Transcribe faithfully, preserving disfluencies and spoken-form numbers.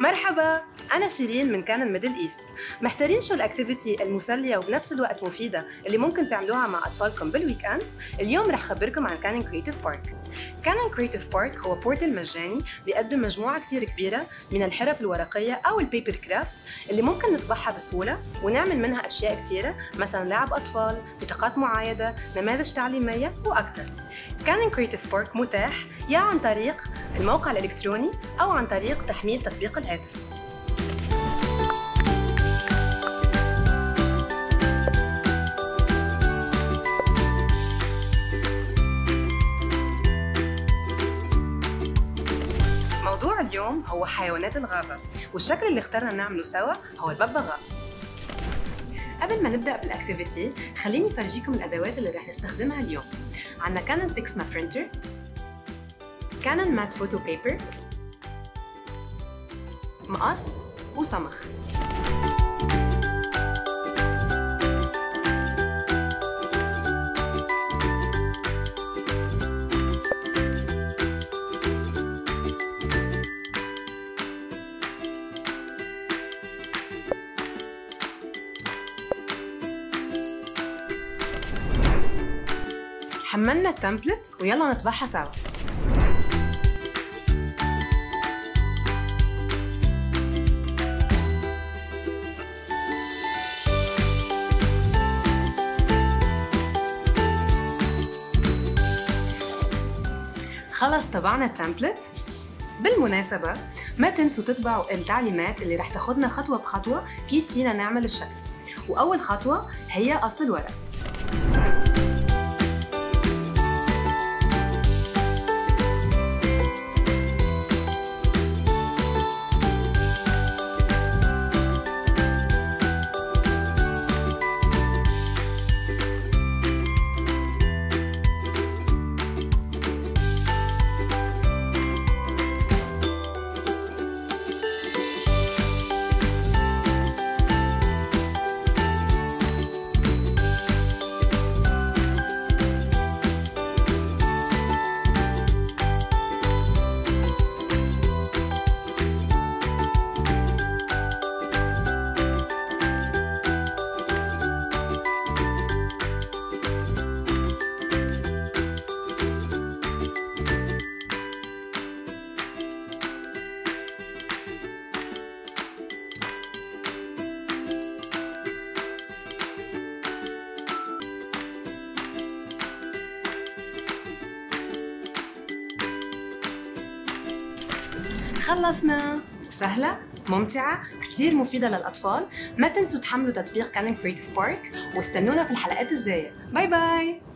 مرحبا، أنا سيرين من كانون ميدل إيست. محتارين شو الأكتيفيتي المسلية وبنفس الوقت مفيدة اللي ممكن تعملوها مع أطفالكم بالويك أند؟ اليوم رح خبركم عن كانون كريتيف بارك. كانون كريتيف بارك هو بورتل مجاني بيقدم مجموعة كتير كبيرة من الحرف الورقية أو البيبر كرافت اللي ممكن نطبعها بسهولة ونعمل منها أشياء كتيرة، مثلا لعب أطفال، بطاقات معايدة، نماذج تعليمية وأكتر. كانون كريتيف بارك متاح يا عن طريق الموقع الإلكتروني أو عن طريق تحميل تطبيق الهاتف. موضوع اليوم هو حيوانات الغابة، والشكل اللي اخترنا نعمله سوا هو الببغاء. قبل ما نبدأ بالاكتيفيتي خليني افرجيكم الأدوات اللي رح نستخدمها اليوم. عندنا كانون بيكسما برينتر، كانون مات فوتو بيبر، مقص وصمغ. حملنا التمبلت ويلا نطبعها سوا. خلص طبعنا التمبلت. بالمناسبة ما تنسوا تطبعوا التعليمات اللي رح تاخدنا خطوة بخطوة كيف فينا نعمل الشكل، وأول خطوة هي قص الورق. خلصنا، سهلة، ممتعة، كتير مفيدة للأطفال. ما تنسوا تحملوا تطبيق كانون كريتيف بارك واستنونا في الحلقات الجاية. باي باي.